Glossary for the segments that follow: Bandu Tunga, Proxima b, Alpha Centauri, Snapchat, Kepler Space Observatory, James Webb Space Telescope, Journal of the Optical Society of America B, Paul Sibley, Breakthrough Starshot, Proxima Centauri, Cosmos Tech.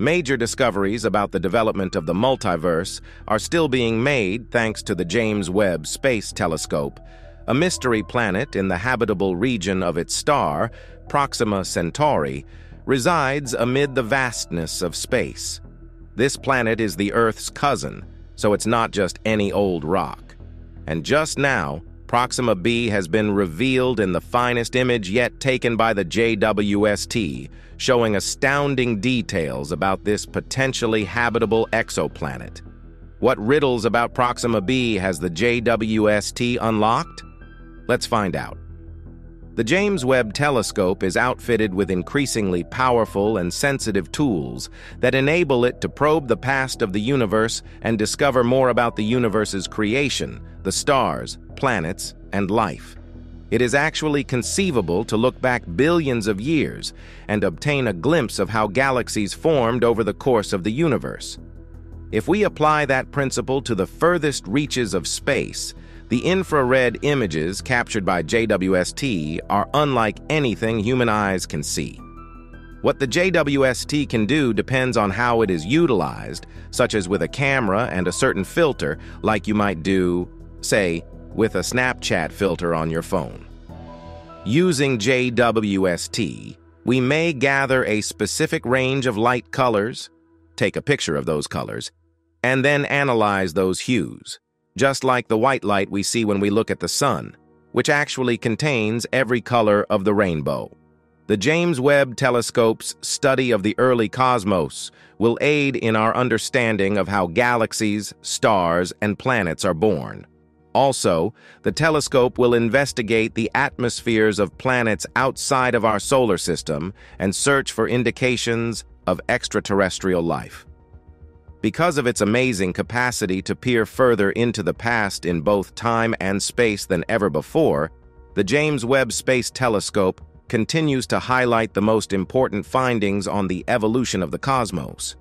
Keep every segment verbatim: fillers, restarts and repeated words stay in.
Major discoveries about the development of the multiverse are still being made thanks to the James Webb Space Telescope. A mystery planet in the habitable region of its star, Proxima Centauri, resides amid the vastness of space. This planet is the Earth's cousin, so it's not just any old rock. And just now, Proxima b has been revealed in the finest image yet taken by the J W S T, showing astounding details about this potentially habitable exoplanet. What riddles about Proxima b has the J W S T unlocked? Let's find out. The James Webb Telescope is outfitted with increasingly powerful and sensitive tools that enable it to probe the past of the universe and discover more about the universe's creation, the stars, planets, and life. It is actually conceivable to look back billions of years and obtain a glimpse of how galaxies formed over the course of the universe. If we apply that principle to the furthest reaches of space, the infrared images captured by J W S T are unlike anything human eyes can see. What the J W S T can do depends on how it is utilized, such as with a camera and a certain filter, like you might do, say, with a Snapchat filter on your phone. Using J W S T, we may gather a specific range of light colors, take a picture of those colors, and then analyze those hues. Just like the white light we see when we look at the sun, which actually contains every color of the rainbow. The James Webb Telescope's study of the early cosmos will aid in our understanding of how galaxies, stars, and planets are born. Also, the telescope will investigate the atmospheres of planets outside of our solar system and search for indications of extraterrestrial life. Because of its amazing capacity to peer further into the past in both time and space than ever before, the James Webb Space Telescope continues to highlight the most important findings on the evolution of the cosmos.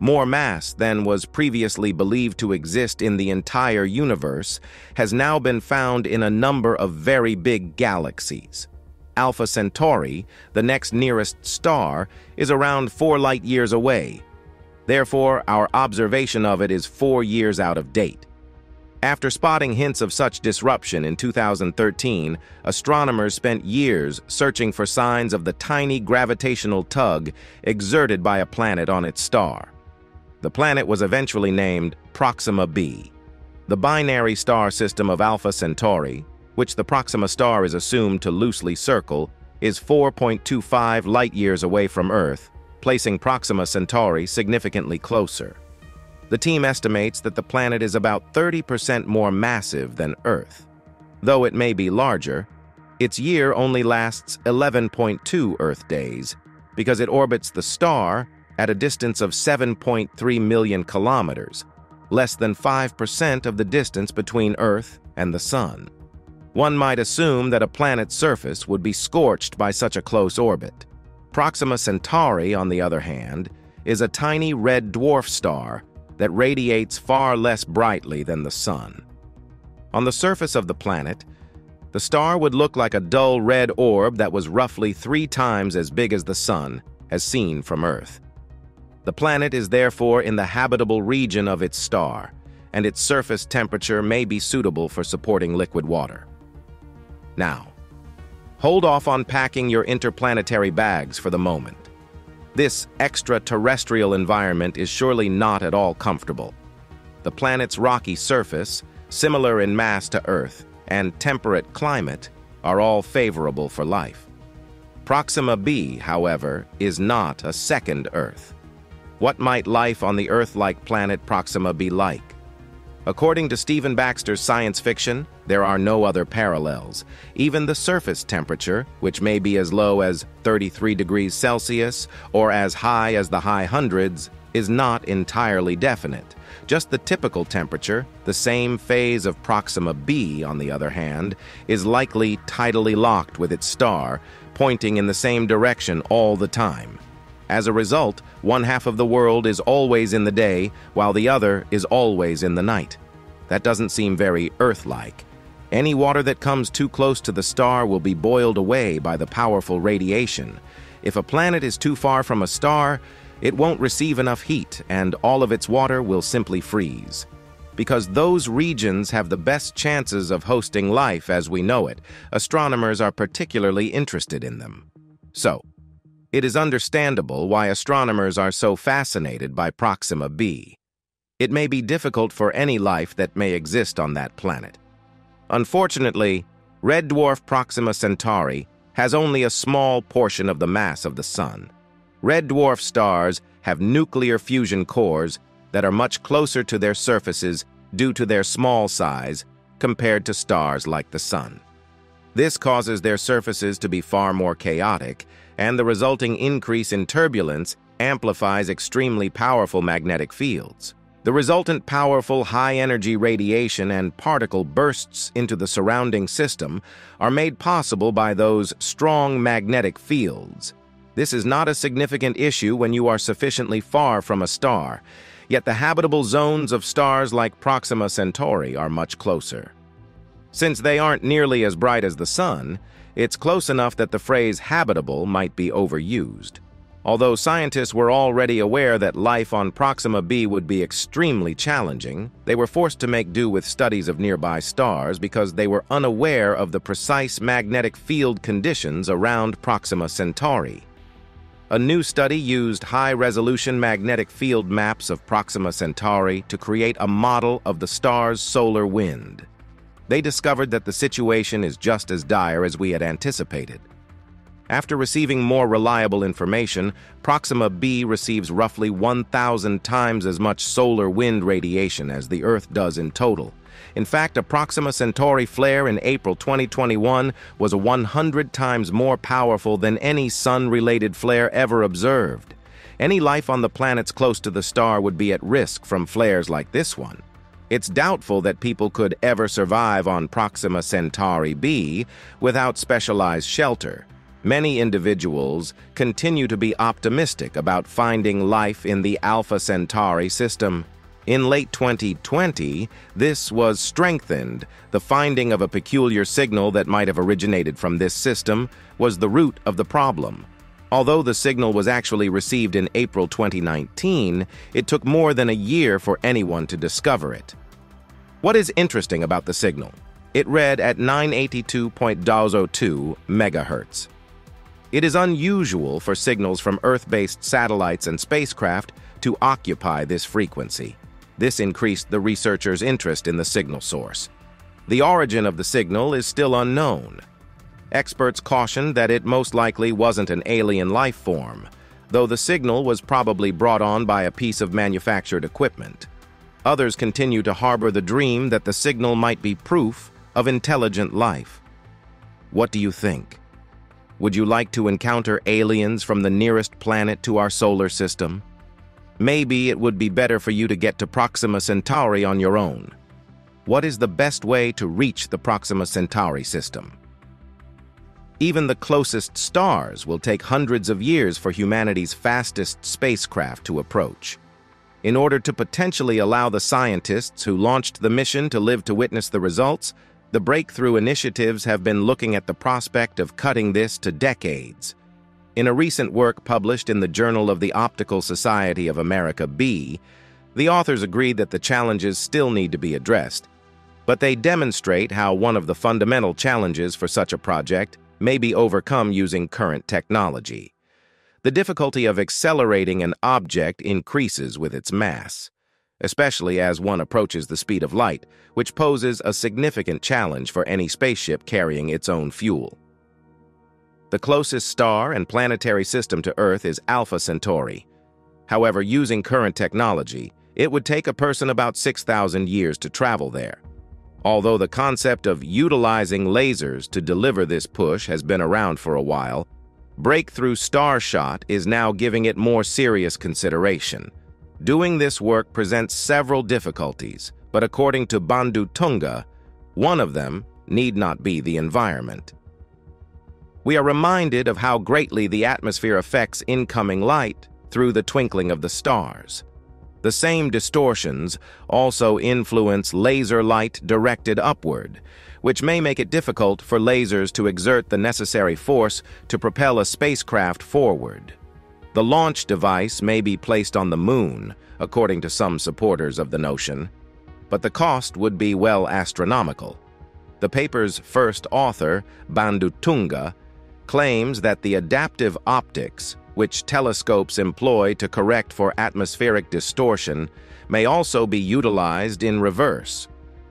More mass than was previously believed to exist in the entire universe has now been found in a number of very big galaxies. Alpha Centauri, the next nearest star, is around four light years away. Therefore, our observation of it is four years out of date. After spotting hints of such disruption in two thousand thirteen, astronomers spent years searching for signs of the tiny gravitational tug exerted by a planet on its star. The planet was eventually named Proxima b. The binary star system of Alpha Centauri, which the Proxima star is assumed to loosely circle, is four point two five light-years away from Earth, placing Proxima Centauri significantly closer. The team estimates that the planet is about thirty percent more massive than Earth. Though it may be larger, its year only lasts eleven point two Earth days because it orbits the star at a distance of seven point three million kilometers, less than five percent of the distance between Earth and the Sun. One might assume that a planet's surface would be scorched by such a close orbit. Proxima Centauri, on the other hand, is a tiny red dwarf star that radiates far less brightly than the Sun. On the surface of the planet, the star would look like a dull red orb that was roughly three times as big as the Sun, as seen from Earth. The planet is therefore in the habitable region of its star, and its surface temperature may be suitable for supporting liquid water. Now, hold off on packing your interplanetary bags for the moment. This extraterrestrial environment is surely not at all comfortable. The planet's rocky surface, similar in mass to Earth, and temperate climate are all favorable for life. Proxima b, however, is not a second Earth. What might life on the Earth-like planet Proxima be like? According to Stephen Baxter's science fiction, there are no other parallels. Even the surface temperature, which may be as low as thirty-three degrees Celsius or as high as the high hundreds, is not entirely definite. Just the typical temperature, the same phase of Proxima b, on the other hand, is likely tidally locked with its star, pointing in the same direction all the time. As a result, one half of the world is always in the day, while the other is always in the night. That doesn't seem very Earth-like. Any water that comes too close to the star will be boiled away by the powerful radiation. If a planet is too far from a star, it won't receive enough heat and all of its water will simply freeze. Because those regions have the best chances of hosting life as we know it, astronomers are particularly interested in them. So, it is understandable why astronomers are so fascinated by Proxima b. It may be difficult for any life that may exist on that planet. Unfortunately, red dwarf Proxima Centauri has only a small portion of the mass of the Sun. Red dwarf stars have nuclear fusion cores that are much closer to their surfaces due to their small size compared to stars like the Sun. This causes their surfaces to be far more chaotic, and the resulting increase in turbulence amplifies extremely powerful magnetic fields. The resultant powerful high-energy radiation and particle bursts into the surrounding system are made possible by those strong magnetic fields. This is not a significant issue when you are sufficiently far from a star, yet the habitable zones of stars like Proxima Centauri are much closer. Since they aren't nearly as bright as the Sun, it's close enough that the phrase habitable might be overused. Although scientists were already aware that life on Proxima b would be extremely challenging, they were forced to make do with studies of nearby stars because they were unaware of the precise magnetic field conditions around Proxima Centauri. A new study used high-resolution magnetic field maps of Proxima Centauri to create a model of the star's solar wind. They discovered that the situation is just as dire as we had anticipated. After receiving more reliable information, Proxima b receives roughly one thousand times as much solar wind radiation as the Earth does in total. In fact, a Proxima Centauri flare in April twenty twenty-one was one hundred times more powerful than any sun-related flare ever observed. Any life on the planets close to the star would be at risk from flares like this one. It's doubtful that people could ever survive on Proxima Centauri b without specialized shelter. Many individuals continue to be optimistic about finding life in the Alpha Centauri system. In late twenty twenty, this was strengthened. The finding of a peculiar signal that might have originated from this system was the root of the problem. Although the signal was actually received in April twenty nineteen, it took more than a year for anyone to discover it. What is interesting about the signal? It read at nine eighty-two point zero two megahertz. It is unusual for signals from Earth-based satellites and spacecraft to occupy this frequency. This increased the researchers' interest in the signal source. The origin of the signal is still unknown. Experts cautioned that it most likely wasn't an alien life form, though the signal was probably brought on by a piece of manufactured equipment. Others continue to harbor the dream that the signal might be proof of intelligent life. What do you think? Would you like to encounter aliens from the nearest planet to our solar system? Maybe it would be better for you to get to Proxima Centauri on your own. What is the best way to reach the Proxima Centauri system? Even the closest stars will take hundreds of years for humanity's fastest spacecraft to approach. In order to potentially allow the scientists who launched the mission to live to witness the results, the breakthrough initiatives have been looking at the prospect of cutting this to decades. In a recent work published in the Journal of the Optical Society of America B, the authors agreed that the challenges still need to be addressed, but they demonstrate how one of the fundamental challenges for such a project may be overcome using current technology. The difficulty of accelerating an object increases with its mass, especially as one approaches the speed of light, which poses a significant challenge for any spaceship carrying its own fuel. The closest star and planetary system to Earth is Alpha Centauri. However, using current technology, it would take a person about six thousand years to travel there. Although the concept of utilizing lasers to deliver this push has been around for a while, Breakthrough Starshot is now giving it more serious consideration. Doing this work presents several difficulties, but according to Bandu Tunga, one of them need not be the environment. We are reminded of how greatly the atmosphere affects incoming light through the twinkling of the stars. The same distortions also influence laser light directed upward, which may make it difficult for lasers to exert the necessary force to propel a spacecraft forward. The launch device may be placed on the moon, according to some supporters of the notion, but the cost would be well astronomical. The paper's first author, Bandu Tunga, claims that the adaptive optics, which telescopes employ to correct for atmospheric distortion, may also be utilized in reverse.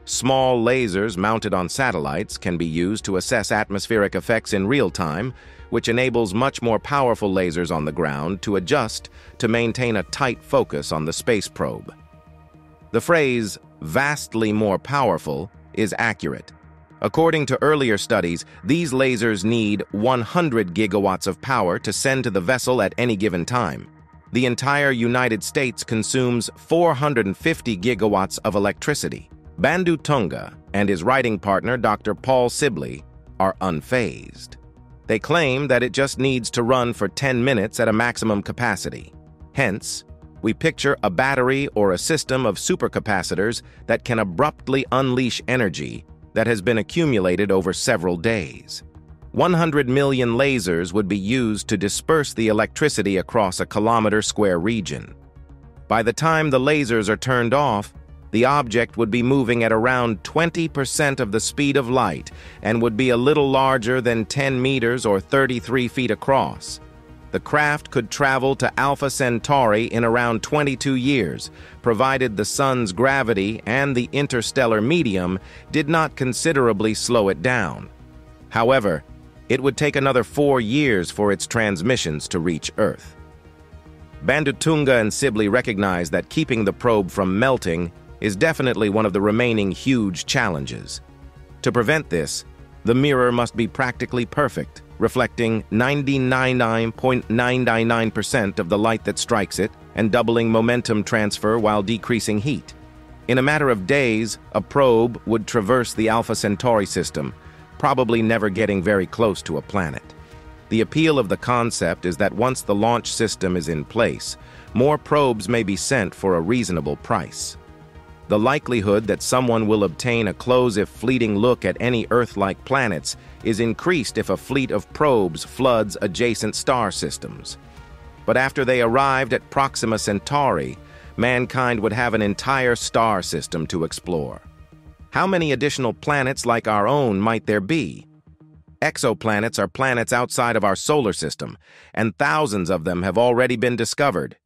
Small lasers mounted on satellites can be used to assess atmospheric effects in real time, which enables much more powerful lasers on the ground to adjust to maintain a tight focus on the space probe. The phrase, vastly more powerful, is accurate. According to earlier studies, these lasers need one hundred gigawatts of power to send to the vessel at any given time. The entire United States consumes four hundred fifty gigawatts of electricity. Bandu Tunga and his writing partner, Doctor Paul Sibley, are unfazed. They claim that it just needs to run for ten minutes at a maximum capacity. Hence, we picture a battery or a system of supercapacitors that can abruptly unleash energy that has been accumulated over several days. one hundred million lasers would be used to disperse the electricity across a kilometer-square region. By the time the lasers are turned off, the object would be moving at around twenty percent of the speed of light and would be a little larger than ten meters or thirty-three feet across. The craft could travel to Alpha Centauri in around twenty-two years, provided the sun's gravity and the interstellar medium did not considerably slow it down. However, it would take another four years for its transmissions to reach Earth. Bandu Tunga and Sibley recognize that keeping the probe from melting is definitely one of the remaining huge challenges. To prevent this, the mirror must be practically perfect, reflecting ninety-nine point nine nine nine percent of the light that strikes it and doubling momentum transfer while decreasing heat. In a matter of days, a probe would traverse the Alpha Centauri system, probably never getting very close to a planet. The appeal of the concept is that once the launch system is in place, more probes may be sent for a reasonable price. The likelihood that someone will obtain a close-if fleeting look at any Earth-like planets is increased if a fleet of probes floods adjacent star systems. But after they arrived at Proxima Centauri, mankind would have an entire star system to explore. How many additional planets like our own might there be? Exoplanets are planets outside of our solar system, and thousands of them have already been discovered.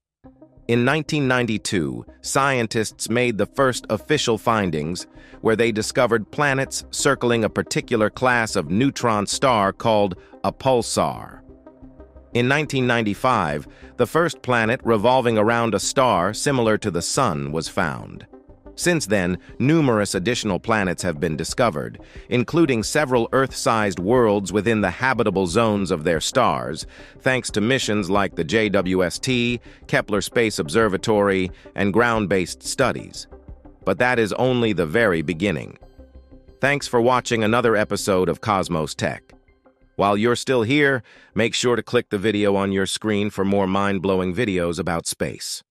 In nineteen ninety-two, scientists made the first official findings, where they discovered planets circling a particular class of neutron star called a pulsar. In nineteen ninety-five, the first planet revolving around a star similar to the Sun was found. Since then, numerous additional planets have been discovered, including several Earth-sized worlds within the habitable zones of their stars, thanks to missions like the J W S T, Kepler Space Observatory, and ground-based studies. But that is only the very beginning. Thanks for watching another episode of Cosmos Tech. While you're still here, make sure to click the video on your screen for more mind-blowing videos about space.